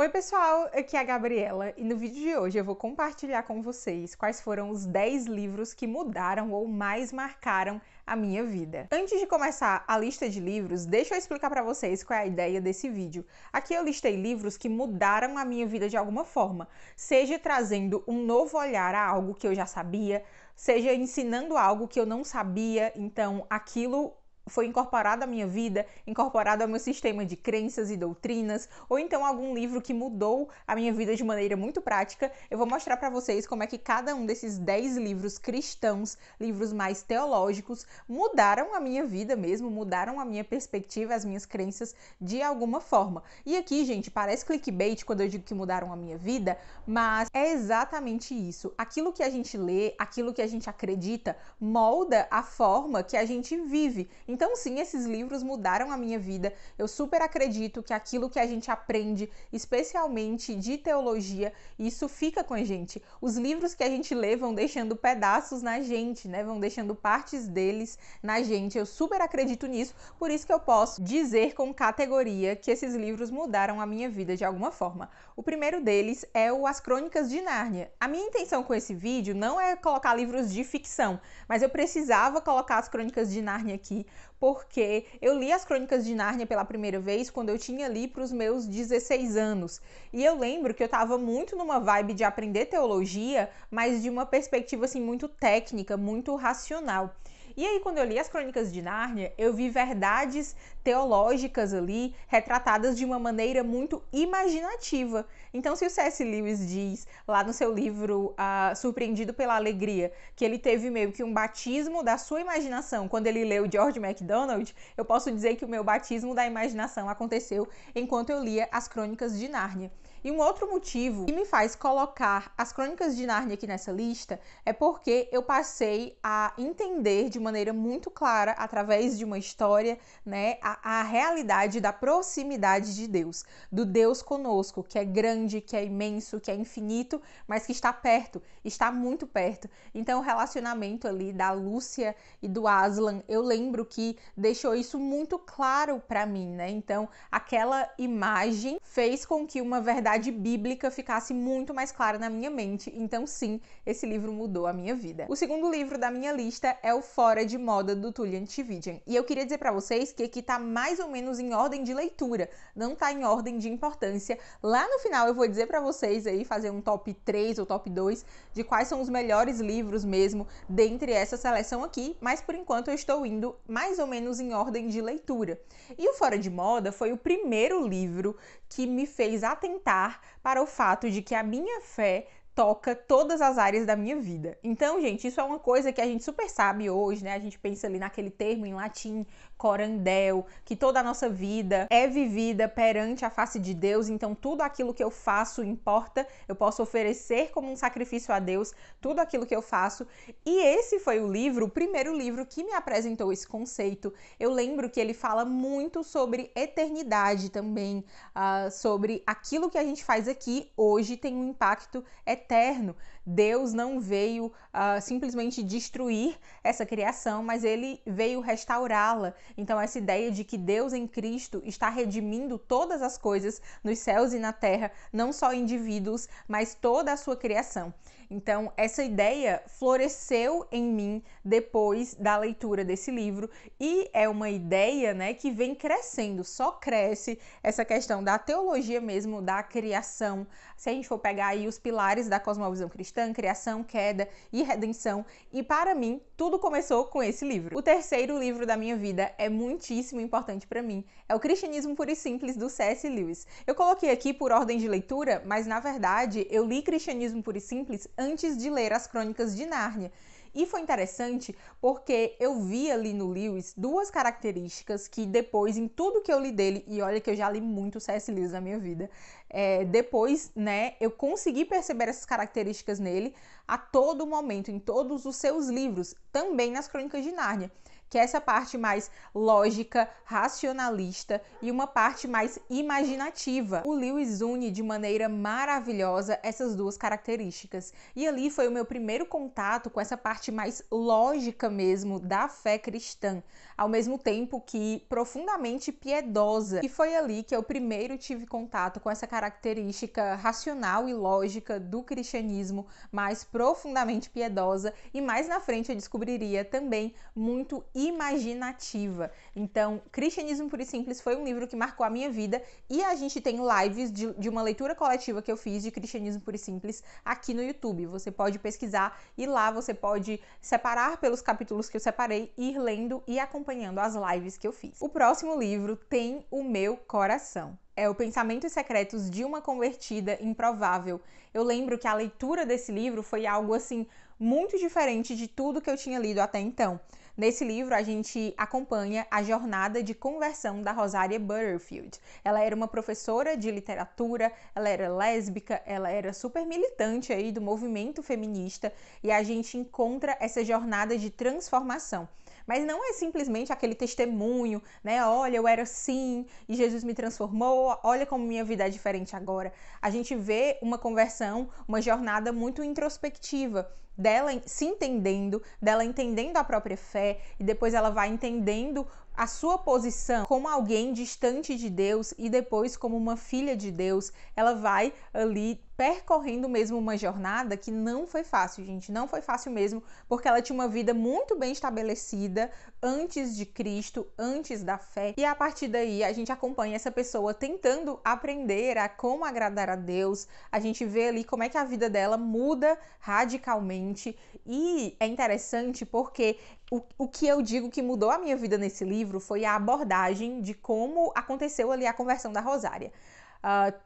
Oi pessoal, aqui é a Gabriela e no vídeo de hoje eu vou compartilhar com vocês quais foram os 10 livros que mudaram ou mais marcaram a minha vida. Antes de começar a lista de livros, deixa eu explicar para vocês qual é a ideia desse vídeo. Aqui eu listei livros que mudaram a minha vida de alguma forma, seja trazendo um novo olhar a algo que eu já sabia, seja ensinando algo que eu não sabia, então aquilo foi incorporado à minha vida, incorporado ao meu sistema de crenças e doutrinas, ou então algum livro que mudou a minha vida de maneira muito prática. Eu vou mostrar para vocês como é que cada um desses 10 livros cristãos, livros mais teológicos, mudaram a minha vida mesmo, mudaram a minha perspectiva, as minhas crenças de alguma forma. E aqui, gente, parece clickbait quando eu digo que mudaram a minha vida, mas é exatamente isso. Aquilo que a gente lê, aquilo que a gente acredita, molda a forma que a gente vive. Então sim, esses livros mudaram a minha vida. Eu super acredito que aquilo que a gente aprende, especialmente de teologia, isso fica com a gente. Os livros que a gente lê vão deixando pedaços na gente, né? Vão deixando partes deles na gente. Eu super acredito nisso, por isso que eu posso dizer com categoria que esses livros mudaram a minha vida de alguma forma. O primeiro deles é o As Crônicas de Nárnia. A minha intenção com esse vídeo não é colocar livros de ficção, mas eu precisava colocar As Crônicas de Nárnia aqui, porque eu li As Crônicas de Nárnia pela primeira vez quando eu tinha ali para os meus 16 anos. E eu lembro que eu estava muito numa vibe de aprender teologia, mas de uma perspectiva assim muito técnica, muito racional. E aí, quando eu li As Crônicas de Nárnia, eu vi verdades teológicas ali, retratadas de uma maneira muito imaginativa. Então, se o C.S. Lewis diz, lá no seu livro Surpreendido pela Alegria, que ele teve meio que um batismo da sua imaginação quando ele leu George MacDonald, eu posso dizer que o meu batismo da imaginação aconteceu enquanto eu lia As Crônicas de Nárnia. E um outro motivo que me faz colocar As Crônicas de Nárnia aqui nessa lista é porque eu passei a entender de maneira muito clara, através de uma história, né, a realidade da proximidade de Deus, do Deus conosco, que é grande, que é imenso, que é infinito, mas que está perto, está muito perto. Então o relacionamento ali da Lúcia e do Aslan, eu lembro que deixou isso muito claro para mim, né? Então aquela imagem fez com que uma verdade bíblica ficasse muito mais clara na minha mente. Então sim, esse livro mudou a minha vida. O segundo livro da minha lista é o Fora de Moda, do Tully Antivision. E eu queria dizer pra vocês que aqui tá mais ou menos em ordem de leitura, não tá em ordem de importância. Lá no final eu vou dizer pra vocês aí, fazer um top 3 ou top 2 de quais são os melhores livros mesmo dentre essa seleção aqui, mas por enquanto eu estou indo mais ou menos em ordem de leitura. E o Fora de Moda foi o primeiro livro que me fez atentar para o fato de que a minha fé toca todas as áreas da minha vida. Então, gente, isso é uma coisa que a gente super sabe hoje, né? A gente pensa ali naquele termo em latim, corandel, que toda a nossa vida é vivida perante a face de Deus, então tudo aquilo que eu faço importa, eu posso oferecer como um sacrifício a Deus, tudo aquilo que eu faço. E esse foi o livro, o primeiro livro que me apresentou esse conceito. Eu lembro que ele fala muito sobre eternidade também, sobre aquilo que a gente faz aqui hoje tem um impacto eterno. Deus não veio simplesmente destruir essa criação, mas ele veio restaurá-la. Então essa ideia de que Deus em Cristo está redimindo todas as coisas nos céus e na terra, não só indivíduos, mas toda a sua criação. Então essa ideia floresceu em mim depois da leitura desse livro e é uma ideia, né, que vem crescendo, só cresce essa questão da teologia mesmo, da criação. Se a gente for pegar aí os pilares da cosmovisão cristã, criação, queda e redenção, e para mim tudo começou com esse livro. O terceiro livro da minha vida é muitíssimo importante para mim, é o Cristianismo Puro e Simples, do C.S. Lewis. Eu coloquei aqui por ordem de leitura, mas na verdade eu li Cristianismo Puro e Simples antes de ler As Crônicas de Nárnia. E foi interessante porque eu vi ali no Lewis duas características que depois, em tudo que eu li dele, e olha que eu já li muito C.S. Lewis na minha vida, depois, né, eu consegui perceber essas características nele a todo momento, em todos os seus livros, também nas Crônicas de Nárnia, que é essa parte mais lógica, racionalista e uma parte mais imaginativa. O Lewis une de maneira maravilhosa essas duas características. E ali foi o meu primeiro contato com essa parte mais lógica mesmo da fé cristã, ao mesmo tempo que profundamente piedosa. E foi ali que eu primeiro tive contato com essa característica racional e lógica do cristianismo mais profundamente piedosa e mais na frente eu descobriria também muito imaginativa. Então, Cristianismo Puro e Simples foi um livro que marcou a minha vida e a gente tem lives de uma leitura coletiva que eu fiz de Cristianismo Puro e Simples aqui no YouTube. Você pode pesquisar e lá você pode separar pelos capítulos que eu separei, ir lendo e acompanhando as lives que eu fiz. O próximo livro tem o meu coração. É o Pensamentos Secretos de uma Convertida Improvável. Eu lembro que a leitura desse livro foi algo assim muito diferente de tudo que eu tinha lido até então. Nesse livro, a gente acompanha a jornada de conversão da Rosaria Butterfield. Ela era uma professora de literatura, ela era lésbica, ela era super militante aí do movimento feminista e a gente encontra essa jornada de transformação. Mas não é simplesmente aquele testemunho, né? Olha, eu era assim e Jesus me transformou, olha como minha vida é diferente agora. A gente vê uma conversão, uma jornada muito introspectiva, dela se entendendo, dela entendendo a própria fé e depois ela vai entendendo a sua posição como alguém distante de Deus e depois como uma filha de Deus. Ela vai ali percorrendo mesmo uma jornada que não foi fácil, gente, não foi fácil mesmo, porque ela tinha uma vida muito bem estabelecida antes de Cristo, antes da fé, e a partir daí a gente acompanha essa pessoa tentando aprender a como agradar a Deus. A gente vê ali como é que a vida dela muda radicalmente e é interessante porque o que eu digo que mudou a minha vida nesse livro foi a abordagem de como aconteceu ali a conversão da Rosária.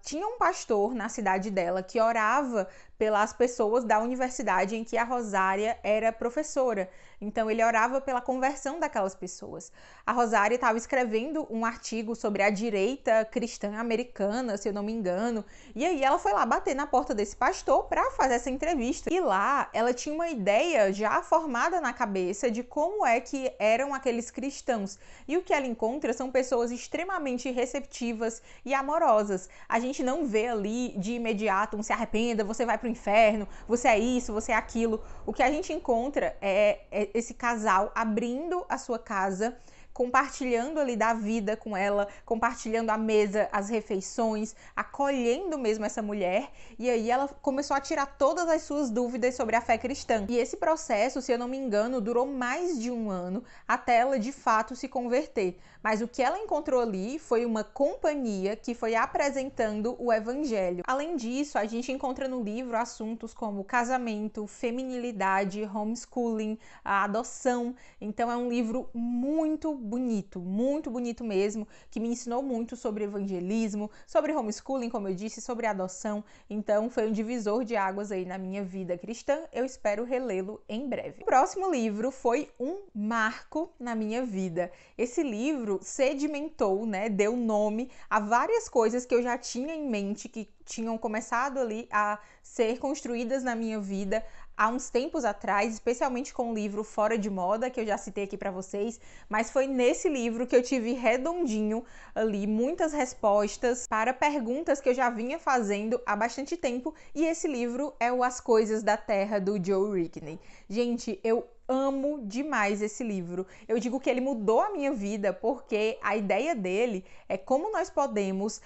Tinha um pastor na cidade dela que orava pelas pessoas da universidade em que a Rosária era professora. Então ele orava pela conversão daquelas pessoas. A Rosária estava escrevendo um artigo sobre a direita cristã americana, se eu não me engano, e aí ela foi lá bater na porta desse pastor para fazer essa entrevista. E lá ela tinha uma ideia já formada na cabeça de como é que eram aqueles cristãos. E o que ela encontra são pessoas extremamente receptivas e amorosas. A gente não vê ali de imediato um se arrependa, você vai pro inferno, você é isso, você é aquilo. O que a gente encontra é esse casal abrindo a sua casa, compartilhando ali da vida com ela, compartilhando a mesa, as refeições, acolhendo mesmo essa mulher, e aí ela começou a tirar todas as suas dúvidas sobre a fé cristã. E esse processo, se eu não me engano, durou mais de um ano até ela de fato se converter. Mas o que ela encontrou ali foi uma companhia que foi apresentando o evangelho. Além disso, a gente encontra no livro assuntos como casamento, feminilidade, homeschooling, a adoção. Então é um livro muito bonito mesmo, que me ensinou muito sobre evangelismo, sobre homeschooling, como eu disse, sobre adoção. Então foi um divisor de águas aí na minha vida cristã. Eu espero relê-lo em breve. O próximo livro foi um marco na minha vida. Esse livro sedimentou, né, deu nome a várias coisas que eu já tinha em mente, que tinham começado ali a ser construídas na minha vida há uns tempos atrás, especialmente com o livro Fora de Moda, que eu já citei aqui pra vocês, mas foi nesse livro que eu tive redondinho ali muitas respostas para perguntas que eu já vinha fazendo há bastante tempo, e esse livro é o As Coisas da Terra, do Joe Rickney. Gente, eu amo demais esse livro. Eu digo que ele mudou a minha vida porque a ideia dele é como nós podemos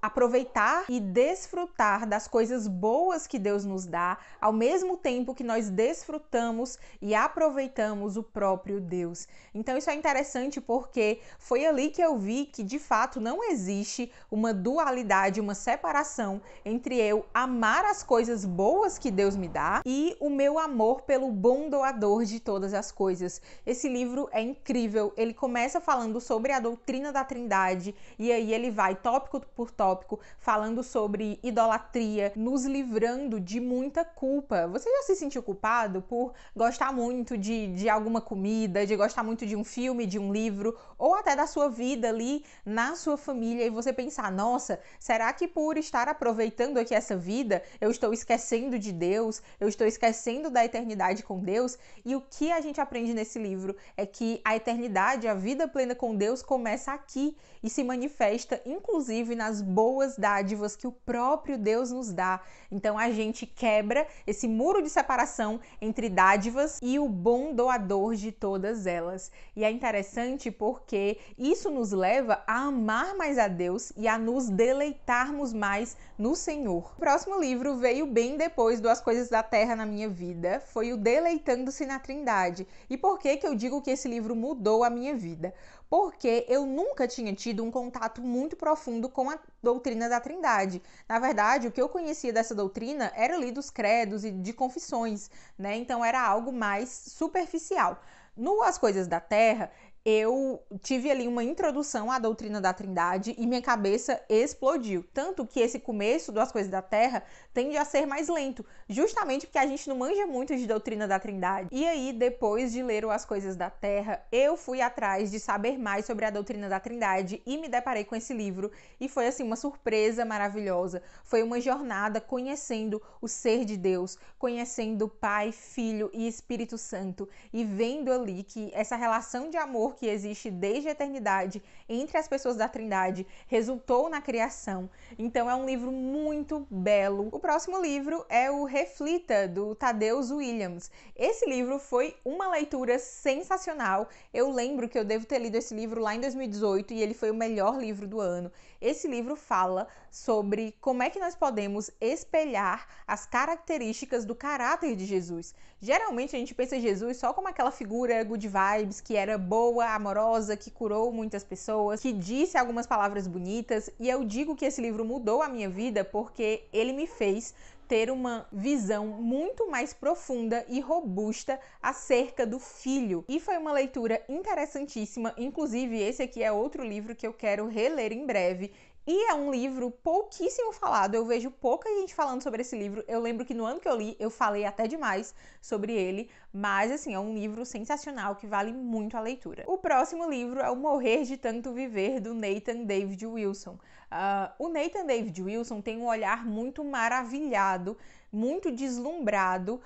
aproveitar e desfrutar das coisas boas que Deus nos dá, ao mesmo tempo que nós desfrutamos e aproveitamos o próprio Deus. Então isso é interessante porque foi ali que eu vi que de fato não existe uma dualidade, uma separação entre eu amar as coisas boas que Deus me dá e o meu amor pelo bom doador de todas as coisas. Esse livro é incrível, ele começa falando sobre a doutrina da Trindade e aí ele vai tópico por tópico falando sobre idolatria, nos livrando de muita culpa. Você já se sentiu culpado por gostar muito de alguma comida, de gostar muito de um filme, de um livro, ou até da sua vida ali na sua família e você pensar, nossa, será que por estar aproveitando aqui essa vida, eu estou esquecendo de Deus, eu estou esquecendo da eternidade com Deus? E o que a gente aprende nesse livro é que a eternidade, a vida plena com Deus, começa aqui e se manifesta, inclusive, nas boas dádivas que o próprio Deus nos dá. Então a gente quebra esse muro de separação entre dádivas e o bom doador de todas elas. E é interessante porque isso nos leva a amar mais a Deus e a nos deleitarmos mais no Senhor. O próximo livro veio bem depois do As Coisas da Terra na minha vida, foi o Deleitando-se na Trindade. E por que que eu digo que esse livro mudou a minha vida? Porque eu nunca tinha tido um contato muito profundo com a doutrina da Trindade. Na verdade, o que eu conhecia dessa doutrina era ali dos credos e de confissões, né? Então era algo mais superficial. No As Coisas da Terra, eu tive ali uma introdução à doutrina da Trindade e minha cabeça explodiu. Tanto que esse começo do As Coisas da Terra tende a ser mais lento, justamente porque a gente não manja muito de doutrina da Trindade. E aí, depois de ler o As Coisas da Terra, eu fui atrás de saber mais sobre a doutrina da Trindade e me deparei com esse livro. E foi assim uma surpresa maravilhosa. Foi uma jornada conhecendo o ser de Deus, conhecendo Pai, Filho e Espírito Santo e vendo ali que essa relação de amor que existe desde a eternidade entre as pessoas da Trindade resultou na criação. Então é um livro muito belo. O próximo livro é o Reflita, do Tadeus Williams. Esse livro foi uma leitura sensacional. Eu lembro que eu devo ter lido esse livro lá em 2018 e ele foi o melhor livro do ano. Esse livro fala sobre como é que nós podemos espelhar as características do caráter de Jesus. Geralmente a gente pensa em Jesus só como aquela figura good vibes, que era boa, amorosa, que curou muitas pessoas, que disse algumas palavras bonitas. E eu digo que esse livro mudou a minha vida porque ele me fez ter uma visão muito mais profunda e robusta acerca do Filho. E foi uma leitura interessantíssima. Inclusive, esse aqui é outro livro que eu quero reler em breve. E é um livro pouquíssimo falado, eu vejo pouca gente falando sobre esse livro. Eu lembro que no ano que eu li, eu falei até demais sobre ele, mas assim, é um livro sensacional que vale muito a leitura. O próximo livro é o Morrer de Tanto Viver, do Nathan David Wilson. O Nathan David Wilson tem um olhar muito maravilhado, muito deslumbrado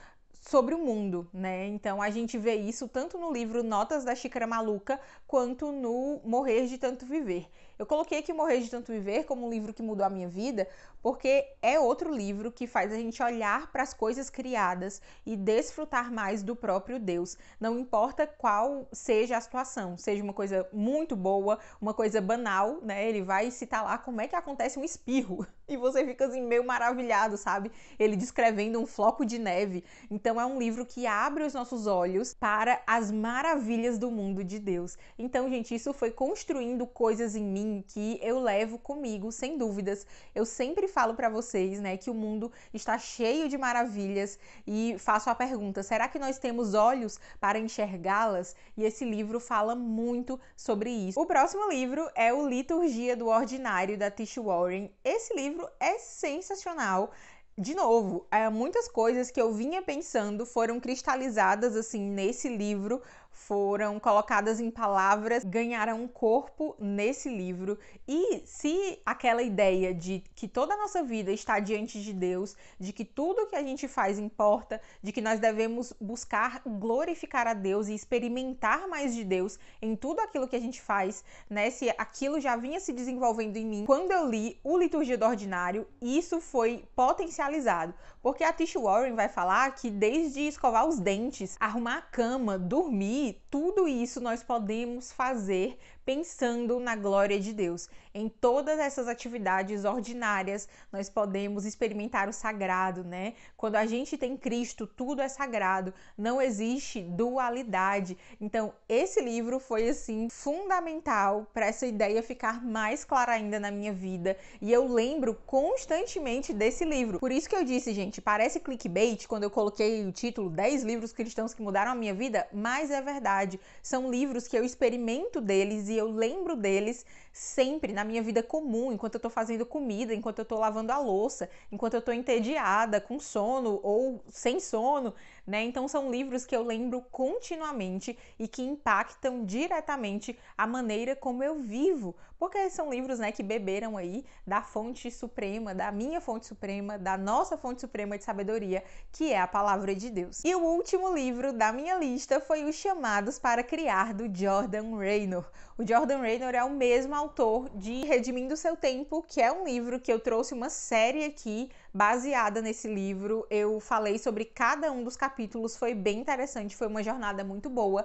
sobre o mundo, né? Então a gente vê isso tanto no livro Notas da Xícara Maluca, quanto no Morrer de Tanto Viver. Eu coloquei aqui Morrer de Tanto Viver como um livro que mudou a minha vida, porque é outro livro que faz a gente olhar para as coisas criadas e desfrutar mais do próprio Deus. Não importa qual seja a situação, seja uma coisa muito boa, uma coisa banal, né? Ele vai citar lá como é que acontece um espirro e você fica assim meio maravilhado, sabe? Ele descrevendo um floco de neve. Então é um livro que abre os nossos olhos para as maravilhas do mundo de Deus. Então, gente, isso foi construindo coisas em mim que eu levo comigo, sem dúvidas. Eu sempre falo pra vocês, né, que o mundo está cheio de maravilhas e faço a pergunta, será que nós temos olhos para enxergá-las? E esse livro fala muito sobre isso. O próximo livro é o Liturgia do Ordinário, da Tish Warren. Esse livro é sensacional. De novo, muitas coisas que eu vinha pensando foram cristalizadas assim nesse livro, foram colocadas em palavras, ganharam um corpo nesse livro. E se aquela ideia de que toda a nossa vida está diante de Deus, de que tudo que a gente faz importa, de que nós devemos buscar glorificar a Deus e experimentar mais de Deus em tudo aquilo que a gente faz, né? Se aquilo já vinha se desenvolvendo em mim, quando eu li o Liturgia do Ordinário, isso foi potencializado. Porque a Tish Warren vai falar que desde escovar os dentes, arrumar a cama, dormir, tudo isso nós podemos fazer pensando na glória de Deus. Em todas essas atividades ordinárias, nós podemos experimentar o sagrado, né? Quando a gente tem Cristo, tudo é sagrado, não existe dualidade. Então, esse livro foi, assim, fundamental para essa ideia ficar mais clara ainda na minha vida. E eu lembro constantemente desse livro. Por isso que eu disse, gente, parece clickbait quando eu coloquei o título 10 livros cristãos que mudaram a minha vida, mas é verdade. São livros que eu experimento deles e eu lembro deles sempre na minha vida comum, enquanto eu tô fazendo comida, enquanto eu tô lavando a louça, enquanto eu tô entediada, com sono ou sem sono, né? Então são livros que eu lembro continuamente e que impactam diretamente a maneira como eu vivo, porque são livros, né, que beberam aí da fonte suprema, da minha fonte suprema, da nossa fonte suprema de sabedoria, que é a palavra de Deus. E o último livro da minha lista foi o Chamados para Criar, do Jordan Raynor. O Jordan Raynor é o mesmo autor de Redimindo Seu Tempo, que é um livro que eu trouxe uma série aqui baseada nesse livro. Eu falei sobre cada um dos capítulos, foi bem interessante, foi uma jornada muito boa.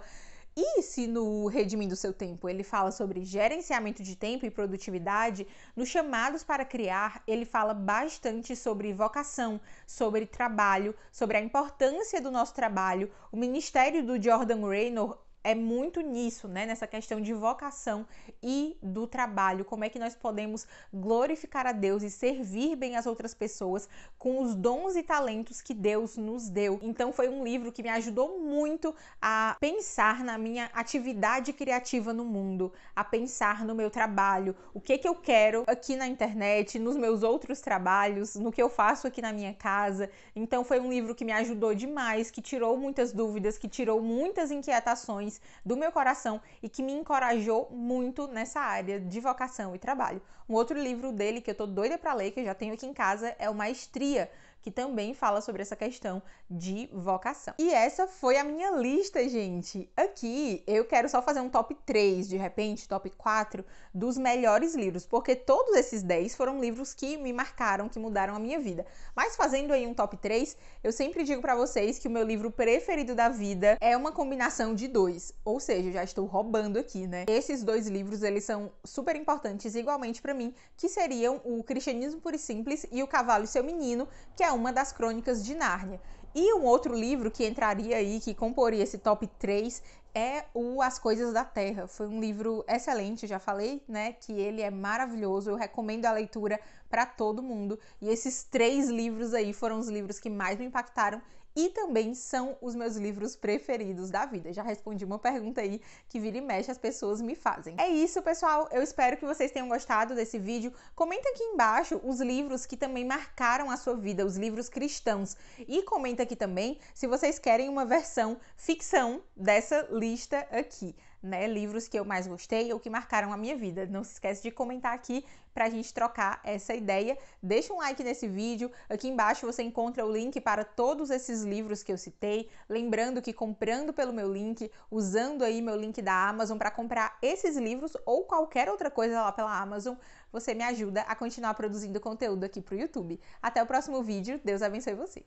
E se no Redimindo Seu Tempo ele fala sobre gerenciamento de tempo e produtividade, no Chamados para Criar ele fala bastante sobre vocação, sobre trabalho, sobre a importância do nosso trabalho. O ministério do Jordan Raynor é muito nisso, né? Nessa questão de vocação e do trabalho. Como é que nós podemos glorificar a Deus e servir bem as outras pessoas com os dons e talentos que Deus nos deu. Então foi um livro que me ajudou muito a pensar na minha atividade criativa no mundo, a pensar no meu trabalho, o que que eu quero aqui na internet, nos meus outros trabalhos, no que eu faço aqui na minha casa. Então foi um livro que me ajudou demais, que tirou muitas dúvidas, que tirou muitas inquietações do meu coração e que me encorajou muito nessa área de vocação e trabalho. Um outro livro dele que eu tô doida pra ler, que eu já tenho aqui em casa, é o Maestria, que também fala sobre essa questão de vocação. E essa foi a minha lista, gente. Aqui eu quero só fazer um top 3, de repente, top 4 dos melhores livros, porque todos esses 10 foram livros que me marcaram, que mudaram a minha vida. Mas fazendo aí um top 3, eu sempre digo pra vocês que o meu livro preferido da vida é uma combinação de dois, ou seja, eu já estou roubando aqui, né? Esses dois livros, eles são super importantes igualmente pra mim, que seriam o Cristianismo Puro e Simples e o Cavalo e Seu Menino, que é uma das crônicas de Nárnia. E um outro livro que entraria aí, que comporia esse top 3, é o As Coisas da Terra. Foi um livro excelente, já falei, né, que ele é maravilhoso, eu recomendo a leitura para todo mundo. E esses três livros aí foram os livros que mais me impactaram e também são os meus livros preferidos da vida. Já respondi uma pergunta aí que vira e mexe as pessoas me fazem. É isso, pessoal. Eu espero que vocês tenham gostado desse vídeo. Comenta aqui embaixo os livros que também marcaram a sua vida, os livros cristãos. E comenta aqui também se vocês querem uma versão ficção dessa lista aqui, né? Livros que eu mais gostei ou que marcaram a minha vida. Não se esquece de comentar aqui pra gente trocar essa ideia. Deixa um like nesse vídeo. Aqui embaixo você encontra o link para todos esses livros que eu citei. Lembrando que comprando pelo meu link, usando aí meu link da Amazon para comprar esses livros ou qualquer outra coisa lá pela Amazon, você me ajuda a continuar produzindo conteúdo aqui pro YouTube. Até o próximo vídeo. Deus abençoe você.